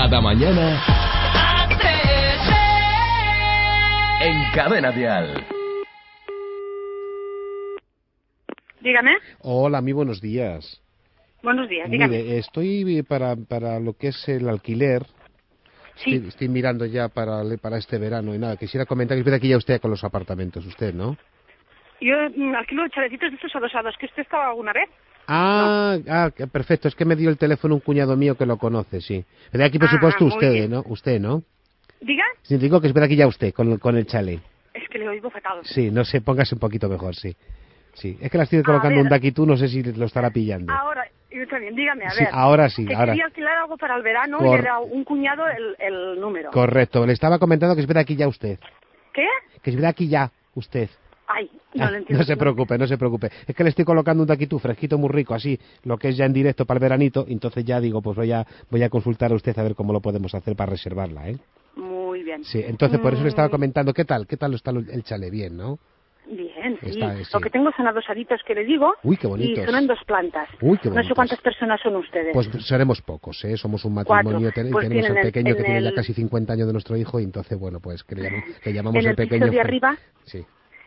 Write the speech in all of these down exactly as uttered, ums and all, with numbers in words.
Cada mañana en Cadena Vial. Dígame. Hola, muy buenos días. Buenos días, dígame. Mire, estoy para, para lo que es el alquiler. Sí. Estoy, estoy mirando ya para, para este verano y nada, quisiera comentar que aquí ya usted con los apartamentos, usted, ¿no? Yo alquilo chalecitos de estos adosados, que usted estaba alguna vez. Ah, no. Ah, perfecto, es que me dio el teléfono un cuñado mío que lo conoce, sí. Pero aquí, por ah, supuesto, usted, bien. ¿no? Usted, ¿no? ¿Diga? Sí, digo que espera aquí ya usted, con, con el chale. Es que le oigo fatal. Sí, no sé, póngase un poquito mejor, sí. Sí, es que la estoy colocando un daquitú, no sé si lo estará pillando. Ahora, yo también, dígame, a sí, ver. Ahora sí, que ahora. Quería alquilar algo para el verano Cor... y era un cuñado el, el número. Correcto, le estaba comentando que espera aquí ya usted. ¿Qué? Que espera aquí ya usted. Ay, no ah, lo entiendo. No se preocupe, no se preocupe. Es que le estoy colocando un taquitú fresquito, muy rico, así, lo que es ya en directo para el veranito. Entonces ya digo, pues voy a, voy a consultar a usted a ver cómo lo podemos hacer para reservarla, ¿eh? Muy bien. Sí, entonces por eso le estaba comentando, ¿qué tal? ¿Qué tal está el chale? Bien, ¿no? Bien, sí. Está, sí. Lo que tengo son adosaditos que le digo. Uy, qué bonitos. Y son en dos plantas. Uy, qué bonitos. No sé cuántas personas son ustedes. Pues seremos pocos, ¿eh? Somos un matrimonio. Ten pues tenemos al pequeño el, que el... tiene ya casi cincuenta años de nuestro hijo y entonces, bueno, pues que le, llam le llamamos el, el pequeño. ¿En el piso de arriba? Sí.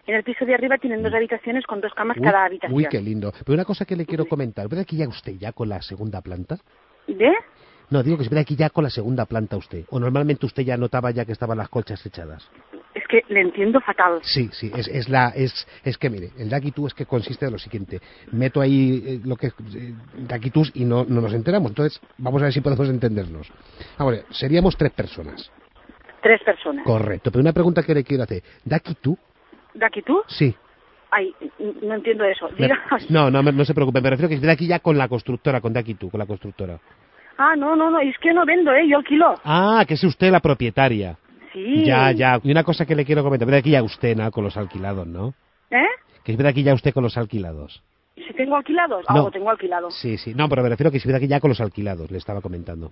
En el piso de arriba tienen dos habitaciones con dos camas uy, cada habitación. Uy, qué lindo. Pero una cosa que le quiero comentar. ¿Verdad que ya usted ya con la segunda planta? ¿De? No, digo que es verdad que ya con la segunda planta usted. O normalmente usted ya notaba ya que estaban las colchas echadas. Es que le entiendo fatal. Sí, sí. Es, es la es es que mire, el daquitú es que consiste en lo siguiente. Meto ahí eh, lo que es eh, daquitús y no, no nos enteramos. Entonces vamos a ver si podemos entendernos. Ahora, seríamos tres personas. Tres personas. Correcto. Pero una pregunta que le quiero hacer. ¿Daquitú? ¿Daquitú? Sí. Ay, no entiendo eso. Díganos. No, no, no se preocupe, me refiero que estoy aquí ya con la constructora, con daquitú, con la constructora. Ah, no, no, no, es que no vendo, ¿eh? Yo alquilo. Ah, que es usted la propietaria. Sí. Ya, ya. Y una cosa que le quiero comentar, es aquí ya usted, ¿no? Con los alquilados, ¿no? ¿Eh? Que es verdad aquí ya usted con los alquilados. ¿Si tengo alquilados? Ah, no. Lo tengo alquilado. Sí, sí. No, pero me refiero que si aquí ya con los alquilados, le estaba comentando.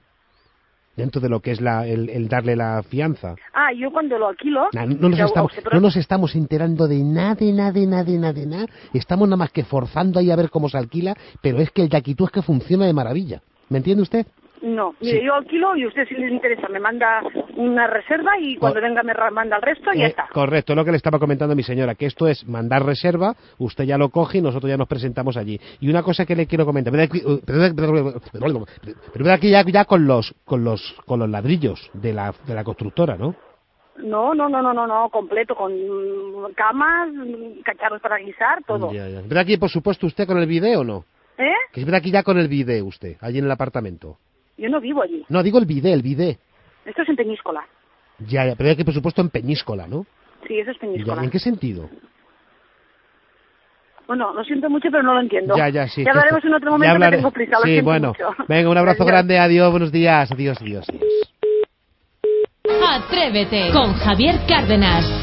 Dentro de lo que es la, el, el darle la fianza. Ah, yo cuando lo alquilo... Nah, no, nos estamos, no nos estamos enterando de nada, de nada, de nada, de nada, de nada. Estamos nada más que forzando ahí a ver cómo se alquila, pero es que el daquitú es que funciona de maravilla. ¿Me entiende usted? No, mire, sí. Yo alquilo y usted si le interesa me manda una reserva y cuando Co venga me manda el resto y eh, ya está. Correcto, es lo que le estaba comentando a mi señora, que esto es mandar reserva, usted ya lo coge y nosotros ya nos presentamos allí. Y una cosa que le quiero comentar, pero, pero, pero, pero, pero aquí ya, ya con los con los con los ladrillos de la de la constructora, ¿no? No, no, no, no, no, no, completo, con camas, cacharros para guisar, todo. Ya, ya. Pero aquí, por supuesto, usted con el video, ¿no? ¿Eh? Que es aquí ya con el video usted, allí en el apartamento. Yo no vivo allí. No, digo el bidé, el bidé. Esto es en Peñíscola. Ya, ya, pero hay que, por supuesto, en Peñíscola, ¿no? Sí, eso es Peñíscola. Ya, ¿en qué sentido? Bueno, lo siento mucho, pero no lo entiendo. Ya, ya, sí. Ya hablaremos esto... en otro momento, hablaré... que tengo prisa, lo sí, siento bueno. mucho. Venga, un abrazo adiós. grande, adiós, buenos días, adiós, adiós, adiós. Atrévete con Javier Cárdenas.